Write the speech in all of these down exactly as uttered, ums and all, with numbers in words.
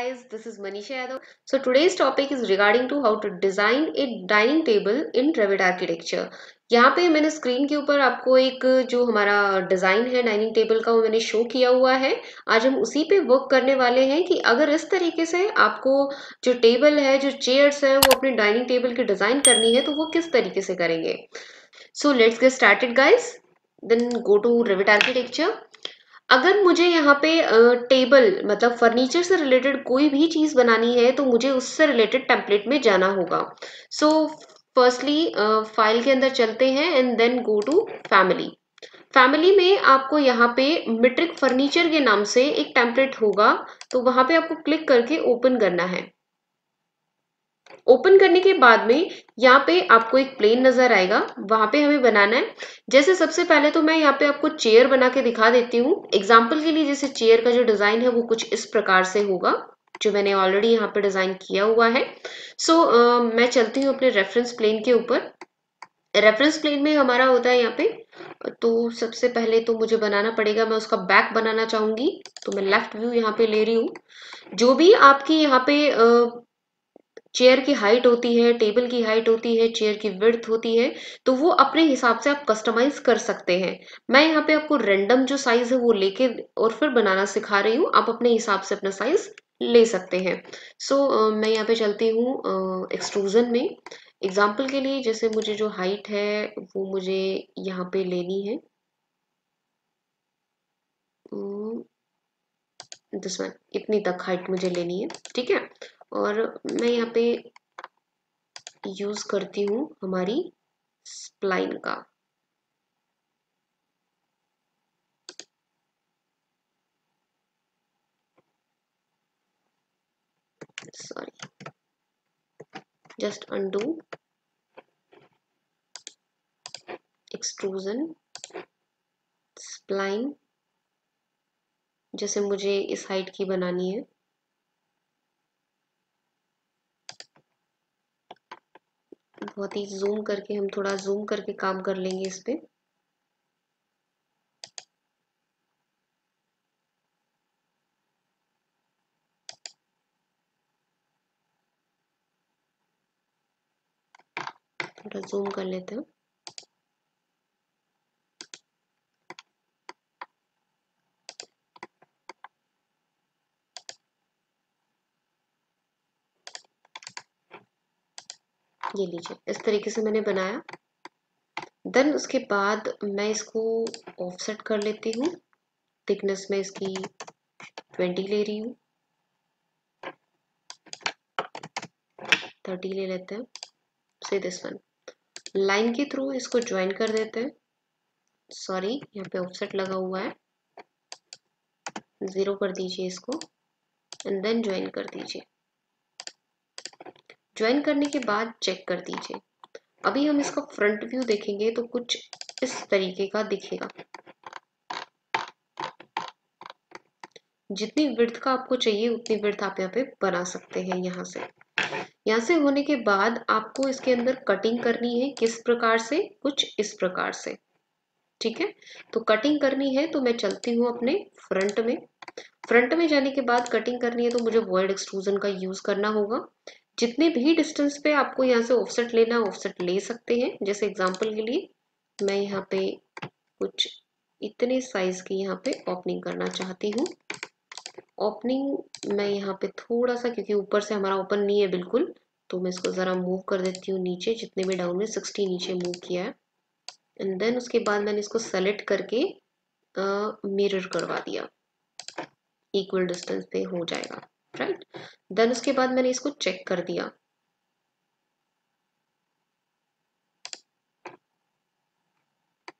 guys, this is Manisha Yadav. So today's topic is regarding to how to design a dining table in Revit architecture. यहाँ पे मैंने screen के ऊपर आपको एक जो हमारा डिज़ाइन है डाइनिंग टेबल का वो मैंने शो किया हुआ है. आज हम उसी पे वर्क करने वाले हैं कि अगर इस तरीके से आपको जो टेबल है, जो चेयर्स हैं, वो अपने डाइनिंग टेबल की डिज़ाइन करनी है तो वो किस तरीके से करेंगे. So let's get started guys, then go to Revit architecture. अगर मुझे यहाँ पे टेबल मतलब फर्नीचर से रिलेटेड कोई भी चीज़ बनानी है तो मुझे उससे रिलेटेड टेम्पलेट में जाना होगा. सो फर्स्टली फाइल के अंदर चलते हैं and then go to family. Family में आपको यहाँ पे मेट्रिक फर्नीचर के नाम से एक टेम्पलेट होगा तो वहाँ पे आपको क्लिक करके ओपन करना है. ओपन करने के बाद में यहाँ पे आपको एक प्लेन नजर आएगा, वहां पे हमें बनाना है. जैसे सबसे पहले तो मैं यहाँ पे आपको चेयर बना के दिखा देती हूँ एग्जाम्पल के लिए. जैसे चेयर का जो डिजाइन है वो कुछ इस प्रकार से होगा जो मैंने ऑलरेडी यहाँ पे डिजाइन किया हुआ है. सो so, uh, मैं चलती हूँ अपने रेफरेंस प्लेन के ऊपर. रेफरेंस प्लेन में हमारा होता है यहाँ पे, तो सबसे पहले तो मुझे बनाना पड़ेगा, मैं उसका बैक बनाना चाहूंगी तो मैं लेफ्ट व्यू यहाँ पे ले रही हूँ. जो भी आपकी यहाँ पे uh, चेयर की हाइट होती है, टेबल की हाइट होती है, चेयर की विड्थ होती है, तो वो अपने हिसाब से आप कस्टमाइज कर सकते हैं. मैं यहाँ पे आपको रैंडम जो साइज है वो लेके और फिर बनाना सिखा रही हूँ, आप अपने हिसाब से अपना साइज ले सकते हैं. सो so, मैं यहाँ पे चलती हूँ एक्सट्रूजन में. एग्जाम्पल के लिए जैसे मुझे जो हाइट है वो मुझे यहाँ पे लेनी है, दिस वन, इतनी तक हाइट मुझे लेनी है, ठीक है. और मैं यहाँ पे यूज करती हूँ हमारी स्प्लाइन का. Sorry, just undo extrusion spline. जैसे मुझे इस हाइट की बनानी है, बहुत ही जूम करके, हम थोड़ा जूम करके काम कर लेंगे इस पे. थोड़ा जूम कर लेते हैं. ये लीजिए, इस तरीके से मैंने बनाया. देन उसके बाद मैं इसको ऑफसेट कर लेती हूँ. थिकनेस में इसकी ट्वेंटी ले रही हूँ, थर्टी ले लेते हैं. से दिस वन लाइन के थ्रू इसको ज्वाइन कर देते हैं. सॉरी, यहाँ पे ऑफसेट लगा हुआ है, जीरो कर दीजिए इसको एंड देन ज्वाइन कर दीजिए. ज्वाइन करने के बाद चेक कर दीजिए. अभी हम इसका फ्रंट व्यू देखेंगे तो कुछ इस तरीके का दिखेगा. जितनी विड्थ का आपको चाहिए उतनी विड्थ आप यहाँ पे बना सकते हैं. यहाँ से यहाँ से होने के बाद आपको इसके अंदर कटिंग करनी है. किस प्रकार से? कुछ इस प्रकार से, ठीक है. तो कटिंग करनी है तो मैं चलती हूँ अपने फ्रंट में. फ्रंट में जाने के बाद कटिंग करनी है तो मुझे वॉइड एक्सट्रूजन का यूज करना होगा. जितने भी डिस्टेंस पे आपको यहाँ से ऑफसेट लेना, ऑफसेट ले सकते हैं. जैसे एग्जांपल के लिए मैं यहाँ पे कुछ इतने साइज की यहाँ पे ओपनिंग करना चाहती हूँ. ओपनिंग मैं यहाँ पे थोड़ा सा, क्योंकि ऊपर से हमारा ओपन नहीं है बिल्कुल, तो मैं इसको ज़रा मूव कर देती हूँ नीचे. जितने भी डाउन में सिक्सटी नीचे मूव किया है एंड देन उसके बाद मैंने इसको सेलेक्ट करके मिरर करवा दिया, इक्वल डिस्टेंस पे हो जाएगा, राइट. देन उसके बाद मैंने इसको चेक कर दिया.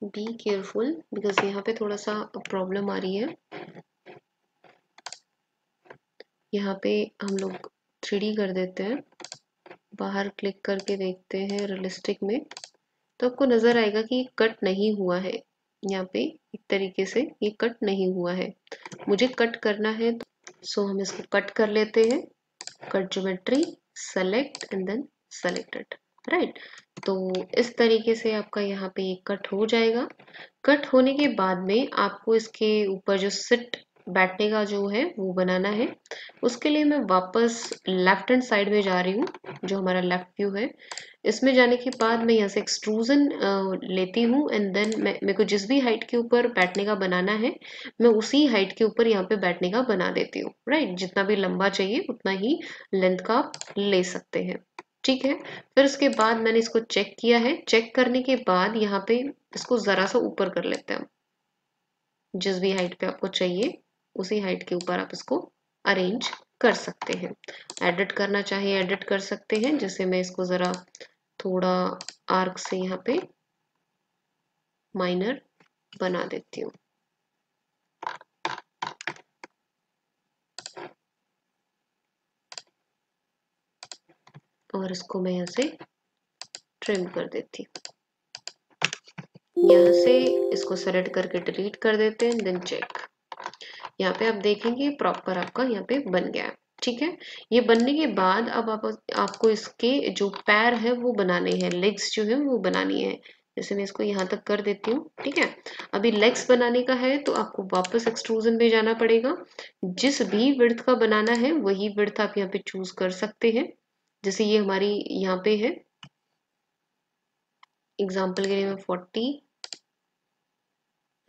बी केयरफुल बिकॉज यहाँ पे थोड़ा सा प्रॉब्लम आ रही है. यहाँ पे हम लोग थ्री डी कर देते हैं, बाहर क्लिक करके देखते हैं रियलिस्टिक में, तो आपको नजर आएगा कि कट नहीं हुआ है. यहाँ पे एक तरीके से ये कट नहीं हुआ है, मुझे कट करना है. तो सो so, हम इसको कट कर लेते हैं. Cut geometry select and then selected, right. तो इस तरीके से आपका यहाँ पे कट हो जाएगा. कट होने के बाद में आपको इसके ऊपर जो सिट बैठने का जो है वो बनाना है। उसके लिए मैं वापस लेफ्ट हैंड साइड में जा रही हूँ, जो हमारा लेफ्ट व्यू है। इसमें जाने के बाद मैं यहाँ से एक्सट्रूजन लेती हूँ एंड देन मैं मेरे को जिस भी हाइट के ऊपर बैठने का बनाना है मैं उसी हाइट के ऊपर यहाँ पे बैठने का बना देती हूँ। राइट, जितना भी लंबा चाहिए उतना ही लेंथ का आप ले सकते हैं, ठीक है। फिर उसके बाद मैंने इसको चेक किया है। चेक करने के बाद यहाँ पे इसको ज़रा सा ऊपर कर लेते हैं। जिस भी हाइट पे आपको चाहिए उसी हाइट के ऊपर आप इसको अरेंज कर सकते हैं। एडिट करना चाहिए एडिट कर सकते हैं। जैसे मैं इसको ज़रा थोड़ा आर्क से यहाँ पे माइनर बना देती हूँ। और इसको मैं यहाँ से ट्रिम कर देती हूँ। यहाँ से इसको सेलेक्ट करके डिलीट कर देते हैं, देन चेक। यहाँ पे आप देखेंगे प्रॉपर आपका यहाँ पे बन गया है, ठीक है। ये बनने के बाद अब आप, आपको इसके जो पैर है वो बनाने हैं, लेग्स जो है वो बनानी है। जैसे मैं इसको यहाँ तक कर देती हूँ, ठीक है। अभी लेग्स बनाने का है तो आपको वापस एक्सट्रूजन में जाना पड़ेगा। जिस भी विड्थ का बनाना है वही विड्थ आप यहाँ पे चूज कर सकते हैं। जैसे ये हमारी यहाँ पे है, एग्जाम्पल के लिए मैं फोर्टी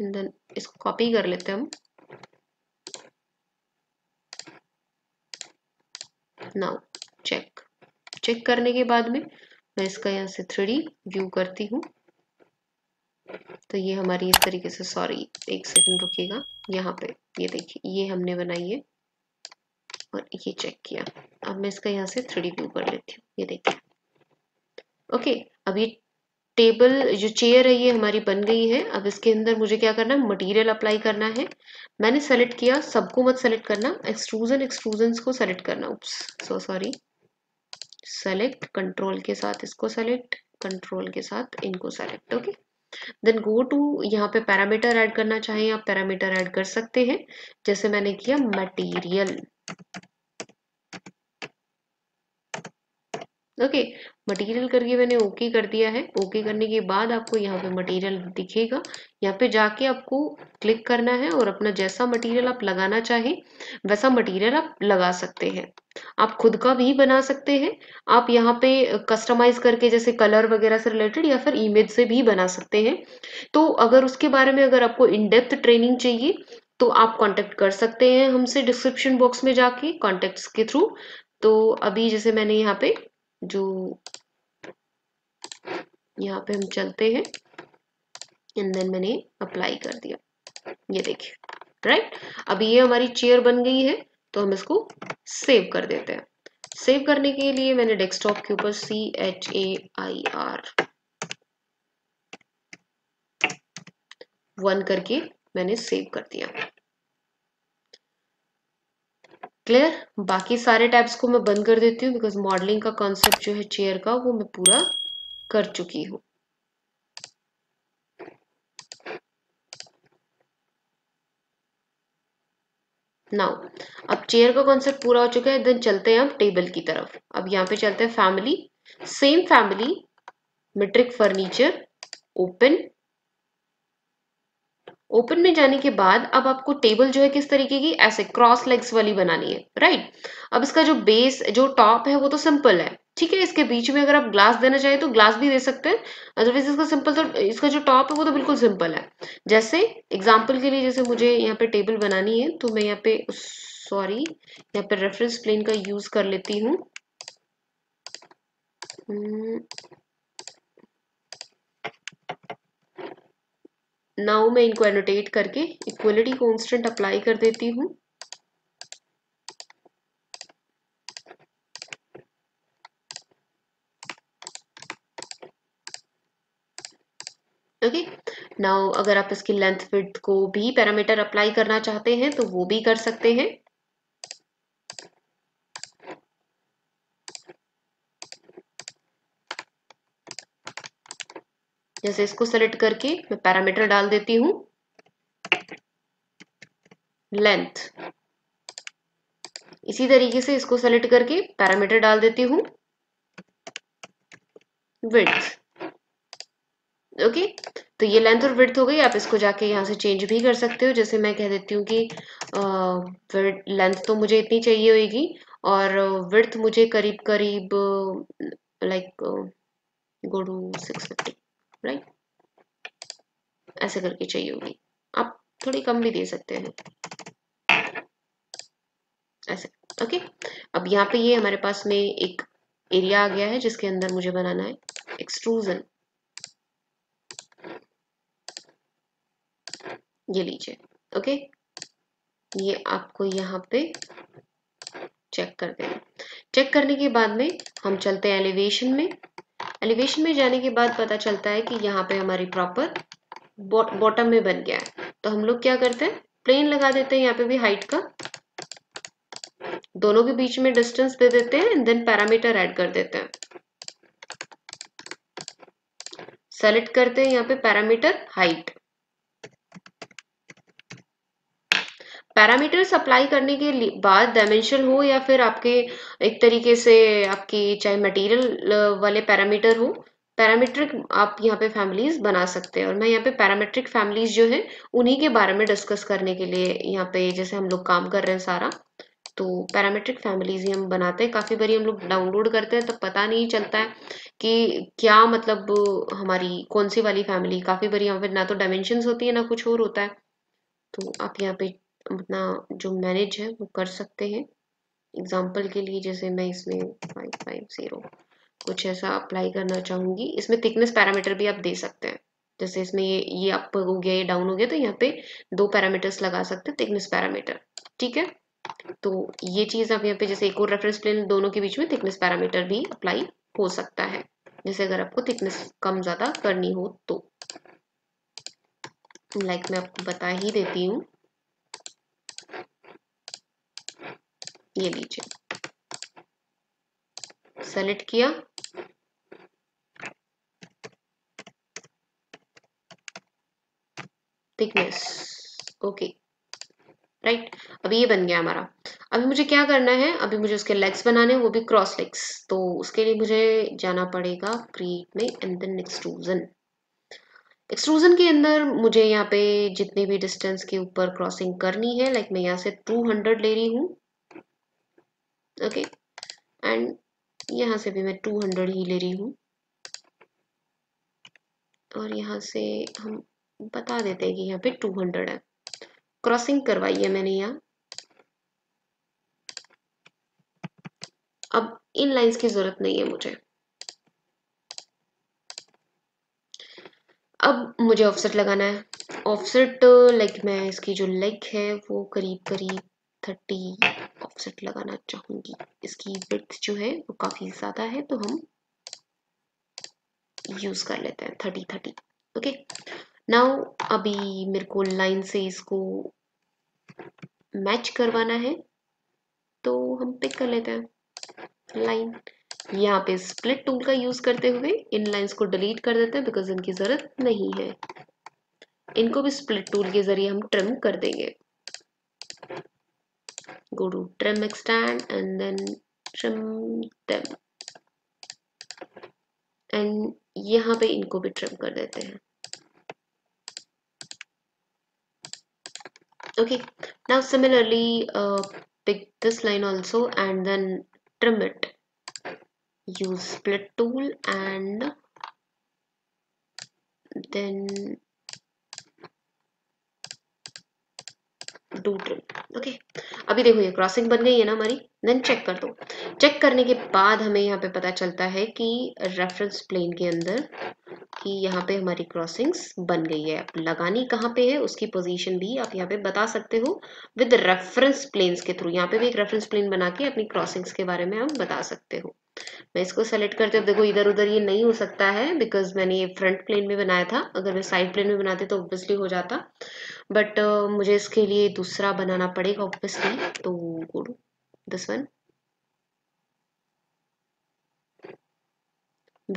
एंड देन इसको कॉपी कर लेते हैं हम। नाउ चेक चेक करने के बाद में मैं इसका यहाँ से थ्री डी व्यू करती हूँ। तो ये हमारी इस तरीके से, सॉरी एक सेकंड रुकिएगा, यहाँ पे ये देखिए ये हमने बनाई है और ये चेक किया। अब मैं इसका यहाँ से थ्री डी व्यू कर लेती हूँ, ये देखिए। ओके, अब ये टेबल जो चेयर है ये हमारी बन गई है। अब इसके अंदर मुझे क्या करना है, मटेरियल अप्लाई करना है। मैंने सेलेक्ट किया, सबको मत सेलेक्ट करना, एक्सट्रूजन एक्सट्रूजन को सेलेक्ट करना। Oops, so sorry. Select control के साथ इसको सेलेक्ट, कंट्रोल के साथ इनको select, okay. Then go to, यहाँ पे पैरामीटर ऐड करना चाहिए, आप पैरामीटर ऐड कर सकते हैं। जैसे मैंने किया मटीरियल, ओके, मटेरियल करके मैंने ओके कर दिया है। ओके करने के बाद आपको यहाँ पे मटेरियल दिखेगा। यहाँ पे जाके आपको क्लिक करना है और अपना जैसा मटेरियल आप लगाना चाहें वैसा मटेरियल आप लगा सकते हैं। आप खुद का भी बना सकते हैं, आप यहाँ पे कस्टमाइज करके जैसे कलर वगैरह से रिलेटेड या फिर इमेज से भी बना सकते हैं। तो अगर उसके बारे में अगर आपको इन डेप्थ ट्रेनिंग चाहिए तो आप कॉन्टेक्ट कर सकते हैं हमसे डिस्क्रिप्शन बॉक्स में जाके कॉन्टेक्ट्स के थ्रू। तो अभी जैसे मैंने यहाँ पे जो यहाँ पे हम चलते हैं एंड देन मैंने अप्लाई कर दिया, ये देखिए। राइट, अब ये हमारी चेयर बन गई है तो हम इसको सेव कर देते हैं। सेव करने के लिए मैंने डेस्कटॉप के ऊपर C H A I R one करके मैंने सेव कर दिया। क्लियर, बाकी सारे टैब्स को मैं बंद कर देती हूँ बिकॉज मॉडलिंग का कॉन्सेप्ट जो है चेयर का वो मैं पूरा कर चुकी हूँ। नाउ अब चेयर का कॉन्सेप्ट पूरा हो चुका है, देन चलते हैं हम टेबल की तरफ। अब यहाँ पे चलते हैं family, same family, metric furniture, open. Open में जाने के बाद अब आपको टेबल जो है किस तरीके की, ऐसे क्रॉस लेग्स वाली बनानी है। राइट, अब इसका जो बेस जो टॉप है वो तो सिंपल है, ठीक है। इसके बीच में अगर आप ग्लास देना चाहें तो ग्लास भी दे सकते हैं, अदरवाइज इसका सिंपल, तो इसका जो टॉप है वो तो बिल्कुल सिंपल है। जैसे एग्जाम्पल के लिए जैसे मुझे यहाँ पे टेबल बनानी है तो मैं यहाँ पे, सॉरी, यहाँ पे रेफरेंस प्लेन का यूज कर लेती हूँ। नाउ मैं इनको एनोटेट करके इक्वलिटी कांस्टेंट अप्लाई कर देती हूँ। ओके, नाउ अगर आप इसकी लेंथ विड्थ को भी पैरामीटर अप्लाई करना चाहते हैं तो वो भी कर सकते हैं। जैसे इसको सेलेक्ट करके मैं पैरामीटर डाल देती हूँ लेंथ। इसी तरीके से इसको सेलेक्ट करके पैरामीटर डाल देती हूँ विड्थ। ओके, तो ये लेंथ और विड्थ हो गई। आप इसको जाके यहाँ से चेंज भी कर सकते हो। जैसे मैं कह देती हूँ कि लेंथ तो मुझे इतनी चाहिए होगी और विड्थ मुझे करीब करीब like go to six fifty right, ऐसे करके चाहिए होगी। आप थोड़ी कम भी दे सकते हैं ऐसे। ओके, अब यहाँ पे ये हमारे पास में एक एरिया आ गया है जिसके अंदर मुझे बनाना है एक्सट्रूजन। ये लीजिए, ओके, ये आपको यहाँ पे चेक कर देना। चेक करने के बाद में हम चलते हैं एलिवेशन में। एलिवेशन में जाने के बाद पता चलता है कि यहाँ पे हमारी प्रॉपर बॉटम में बन गया है। तो हम लोग क्या करते हैं, प्लेन लगा देते हैं यहाँ पे भी हाइट का, दोनों के बीच में डिस्टेंस दे देते हैं एंड देन पैरामीटर ऐड कर देते हैं। सेलेक्ट करते हैं यहाँ पे पैरामीटर हाइट। पैरामीटर्स अप्लाई करने के बाद डायमेंशन हो या फिर आपके एक तरीके से आपकी चाहे मटेरियल वाले पैरामीटर हो, पैरामीट्रिक आप यहाँ पे फैमिलीज बना सकते हैं। और मैं यहाँ पे पैरामीट्रिक फैमिलीज जो है उन्हीं के बारे में डिस्कस करने के लिए यहाँ पे जैसे हम लोग काम कर रहे हैं सारा, तो पैरामीट्रिक फैमिलीज ही हम बनाते हैं। काफ़ी बारी हम लोग डाउनलोड करते हैं तब पता नहीं चलता है कि क्या मतलब हमारी कौन सी वाली फैमिली। काफ़ी बारी यहाँ पे ना तो डायमेंशंस होती है ना कुछ और होता है, तो आप यहाँ पे अपना जो मैनेज है वो कर सकते हैं। एग्जाम्पल के लिए जैसे मैं इसमें फाइव फाइव जीरो कुछ ऐसा अप्लाई करना चाहूँगी। इसमें थिकनेस पैरामीटर भी आप दे सकते हैं। जैसे इसमें ये ये अप हो गया, ये डाउन हो गया, तो यहाँ पे दो पैरामीटर्स लगा सकते हैं थिकनेस पैरामीटर। ठीक है, तो ये चीज़ आप यहाँ पे जैसे एक और रेफरेंस प्लेन, दोनों के बीच में थिकनेस पैरामीटर भी अप्लाई हो सकता है, जैसे अगर आपको थिकनेस कम ज़्यादा करनी हो तो। लाइक मैं आपको बता ही देती हूँ, ये लीजिए, सेलेक्ट किया, थिकनेस, ओके राइट। अभी ये बन गया हमारा। अभी मुझे क्या करना है, अभी मुझे उसके लेग्स बनाने हैं, वो भी क्रॉस लेग्स। तो उसके लिए मुझे जाना पड़ेगा क्रिएट में एंड देन एक्सट्रूजन। एक्सट्रूजन के अंदर मुझे यहाँ पे जितने भी डिस्टेंस के ऊपर क्रॉसिंग करनी है, लाइक मैं यहाँ से टू हंड्रेड ले रही हूँ, ओके, एंड यहाँ से भी मैं टू हंड्रेड ही ले रही हूँ। और यहाँ से हम बता देते हैं कि यहाँ पे टू हंड्रेड है। क्रॉसिंग करवाई है मैंने यहाँ। अब इन लाइंस की जरूरत नहीं है मुझे। अब मुझे ऑफसेट लगाना है। ऑफसेट लाइक मैं इसकी जो लेग है वो करीब करीब थर्टी ऑफसेट लगाना चाहूंगी। इसकी विड्थ जो है वो काफी ज्यादा है तो हम यूज कर लेते हैं थर्टी थर्टी। ओके, नाउ अभी मेरे को लाइन से इसको मैच करवाना है, तो हम पिक कर लेते हैं लाइन। यहाँ पे स्प्लिट टूल का यूज करते हुए इन लाइंस को डिलीट कर देते हैं बिकॉज इनकी जरूरत नहीं है। इनको भी स्प्लिट टूल के जरिए हम ट्रिम कर देंगे। Go to trim extend and then trim them and यहाँ पे इनको भी trim कर देते हैं। Okay, now similarly uh, pick this line also and then trim it. Use split tool and then do trim. Okay, अभी देखो ये क्रॉसिंग बन गई है ना हमारी। देन चेक कर दो। चेक करने के बाद हमें यहाँ पे पता चलता है कि रेफरेंस प्लेन के अंदर कि यहाँ पे हमारी क्रॉसिंग्स बन गई है। अब लगानी कहाँ पे है उसकी पोजीशन भी आप यहाँ पे बता सकते हो विद रेफरेंस प्लेन्स के थ्रू। यहाँ पे भी एक रेफरेंस प्लेन बना के अपनी क्रॉसिंग्स के बारे में हम बता सकते हो। मैं इसको सेलेक्ट करते हुए देखो इधर उधर ये नहीं हो सकता है बिकॉज मैंने ये फ्रंट प्लेन में बनाया था। अगर मैं साइड प्लेन में बनाती तो ऑब्वियसली हो जाता, बट uh, मुझे इसके लिए दूसरा बनाना पड़ेगा ऑब्वियसली। तो go to this one,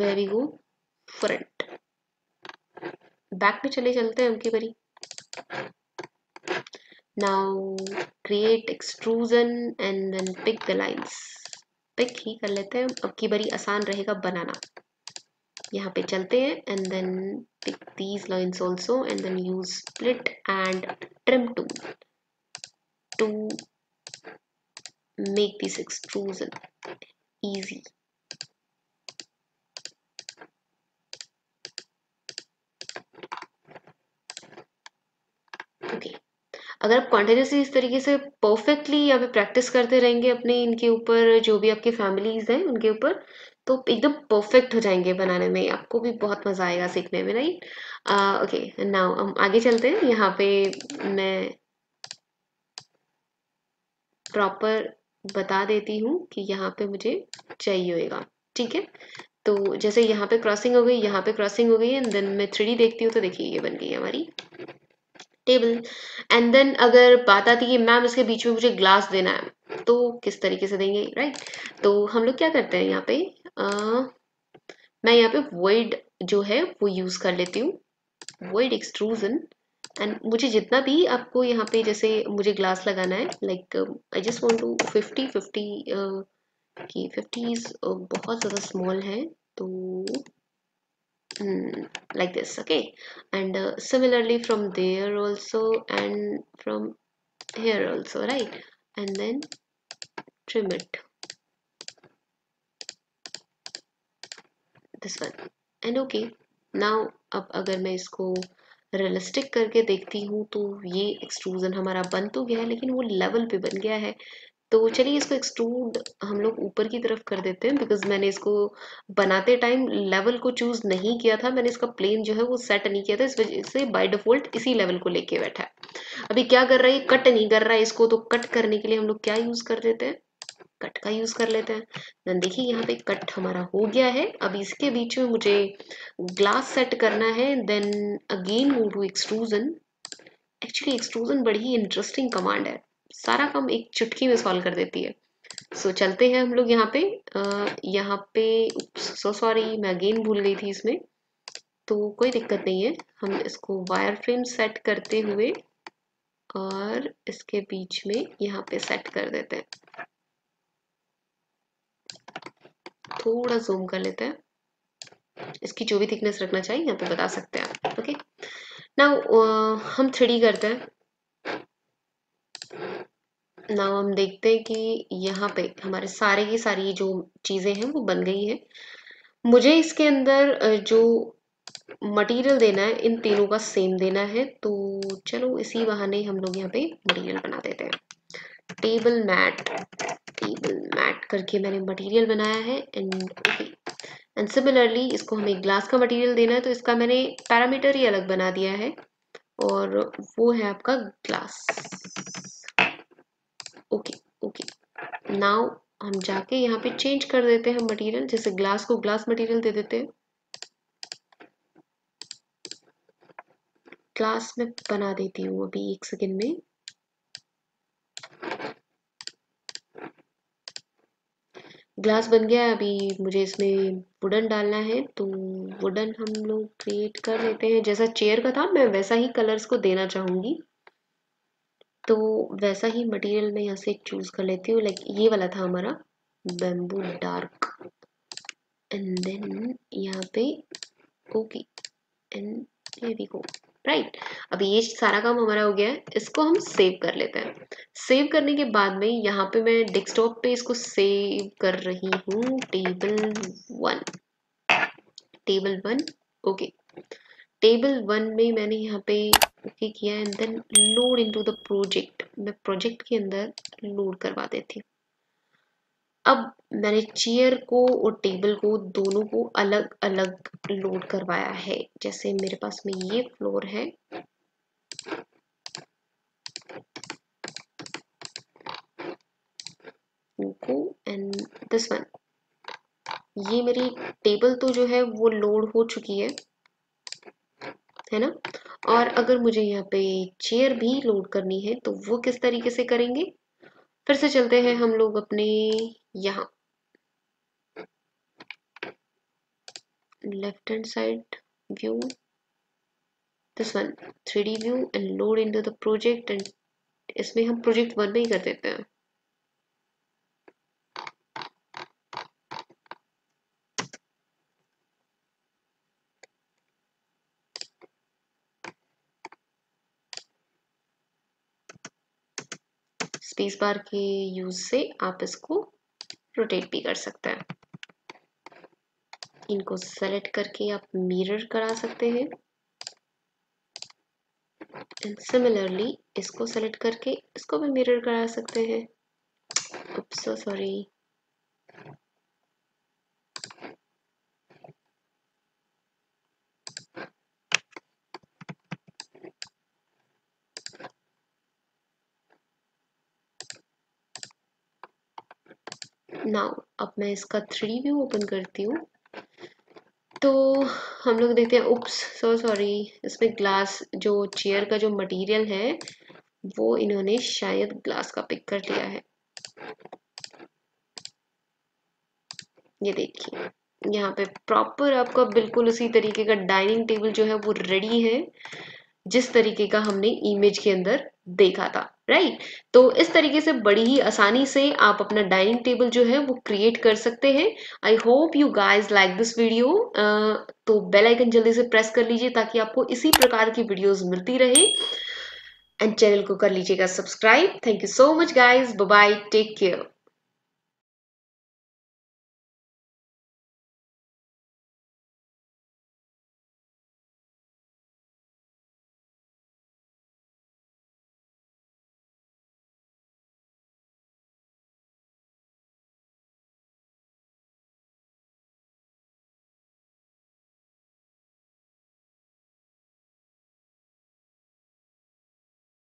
where we go front, back में चले चलते हैं हम की बारी। Now create extrusion and then pick the lines. Pick ही कर लेते हैं, अब की बारी आसान रहेगा बनाना। यहाँ पे चलते हैं and then pick these lines also and then use split and trim tool to make this extrusion easy. Okay. अगर आप कॉन्टिन्यूसली इस तरीके से परफेक्टली आप प्रैक्टिस करते रहेंगे अपने इनके ऊपर, जो भी आपकी फैमिलीज हैं उनके ऊपर, तो एकदम परफेक्ट हो जाएंगे बनाने में, आपको भी बहुत मजा आएगा सीखने में, राइट? ओके, नाउ हम आगे चलते हैं. यहाँ पे मैं प्रॉपर बता देती हूँ कि यहाँ पे मुझे चाहिए होगा, ठीक है? तो जैसे यहाँ पे क्रॉसिंग हो गई, यहाँ पे क्रॉसिंग हो गई एंड देन मैं थ्री डी देखती हूँ तो देखिए ये बन गई हमारी टेबल. एंड देन अगर बात आती है मैम इसके बीच में मुझे ग्लास देना है तो किस तरीके से देंगे, राइट? तो हम लोग क्या करते हैं यहाँ पे, आ, मैं यहाँ पे वॉइड जो है वो यूज कर लेती हूँ, वॉइड एक्सट्रूजन. एंड मुझे जितना भी आपको यहाँ पे, जैसे मुझे ग्लास लगाना है, like I just want to fifty fifty की फिफ्टीज बहुत ज़्यादा स्मॉल है तो like this. Okay and similarly from there also and from here also, right? And then trim it this one and okay. Now अब अगर मैं इसको realistic करके देखती हूँ तो ये एक्सट्रूजन हमारा बन तो गया है लेकिन वो लेवल पे बन गया है. तो चलिए इसको एक्सट्रूड हम लोग ऊपर की तरफ कर देते हैं, बिकॉज मैंने इसको बनाते टाइम लेवल को चूज नहीं किया था, मैंने इसका प्लेन जो है वो सेट नहीं किया था, इस वजह से बाय डिफॉल्ट इसी लेवल को लेके बैठा है. अभी क्या कर रहा है, कट नहीं कर रहा है इसको, तो कट करने के लिए हम लोग क्या यूज कर देते हैं, कट का यूज कर लेते हैं. देखिए यहाँ पे कट हमारा हो गया है. अब इसके बीच में मुझे ग्लास सेट करना है, then again go to extrusion. Actually extrusion बड़ी इंटरेस्टिंग कमांड है, सारा काम एक चुटकी में सॉल्व कर देती है. सो so, चलते हैं हम लोग यहाँ पे, आ, यहाँ पे सो सॉरी मैं अगेन भूल गई थी इसमें, तो कोई दिक्कत नहीं है. हम इसको वायर फ्रेम सेट करते हुए और इसके बीच में यहाँ पे सेट कर देते हैं. थोड़ा जूम कर लेते हैं, इसकी जो भी थिकनेस रखना चाहिए यहाँ पे बता सकते हैं आप. ओके नाउ हम थ्री डी करते हैं. नाउ हम देखते हैं कि यहाँ पे हमारे सारे की सारी जो चीजें हैं वो बन गई है. मुझे इसके अंदर जो मटेरियल देना है इन तीनों का सेम देना है, तो चलो इसी बहाने हम लोग यहाँ पे मटेरियल बना देते हैं. टेबल मैट टेबल मैट करके मैंने मटेरियल बनाया है एंड ओके. एंड सिमिलरली इसको हमें ग्लास का मटेरियल देना है, तो इसका मैंने पैरामीटर ही अलग बना दिया है और वो है आपका ग्लास. ओके ओके नाउ हम जाके यहाँ पे चेंज कर देते हैं मटेरियल, जैसे ग्लास को ग्लास मटेरियल दे देते हैं. ग्लास में बना देती हूँ अभी एक सेकेंड में. ग्लास बन गया है. अभी मुझे इसमें वुडन डालना है, तो वुडन हम लोग क्रिएट कर लेते हैं. जैसा चेयर का था मैं वैसा ही कलर्स को देना चाहूँगी, तो वैसा ही मटेरियल मैं यहाँ से चूज कर लेती हूँ. लाइक ये वाला था हमारा बैम्बू डार्क एंड देन यहाँ पे ओके एंड ये देखो, राइट? अभी ये सारा काम हमारा हो गया है. इसको हम सेव कर लेते हैं. सेव करने के बाद में यहाँ पे मैं डेस्कटॉप पे इसको सेव कर रही हूँ. Table one table one okay table one में मैंने यहाँ पे ओके किया and then load into the project. मैं प्रोजेक्ट के अंदर लोड करवा देती हूँ. अब मैंने चेयर को और टेबल को दोनों को अलग अलग लोड करवाया है. जैसे मेरे पास में ये फ्लोर है, एंड दिस वन. ये मेरी टेबल तो जो है वो लोड हो चुकी है, है ना? और अगर मुझे यहाँ पे चेयर भी लोड करनी है तो वो किस तरीके से करेंगे, फिर से चलते हैं हम लोग अपने यहाँ left hand side view, this one three D view and load into the project. And इसमें हम प्रोजेक्ट वन में ही कर देते हैं. स्पेस बार के यूज से आप इसको रोटेट भी कर सकते हैं। इनको सेलेक्ट करके आप मिरर करा सकते हैं एंड सिमिलरली इसको सेलेक्ट करके इसको भी मिरर करा सकते हैं। उप्स सो सॉरी, नाउ अब मैं इसका थ्री व्यू ओपन करती हूँ तो हम लोग देखते हैं। उप्स सो सॉरी, इसमें ग्लास जो चेयर का जो मटेरियल है वो इन्होंने शायद ग्लास का पिक कर लिया है। ये देखिए यहाँ पे प्रॉपर आपका बिल्कुल उसी तरीके का डाइनिंग टेबल जो है वो रेडी है जिस तरीके का हमने इमेज के अंदर देखा था, राइट। तो इस तरीके से बड़ी ही आसानी से आप अपना डाइनिंग टेबल जो है वो क्रिएट कर सकते हैं। I hope you guys like this video. तो बेल आइकन जल्दी से प्रेस कर लीजिए ताकि आपको इसी प्रकार की वीडियोस मिलती रहे एंड चैनल को कर लीजिएगा subscribe. Thank you so much guys, bye bye, take care.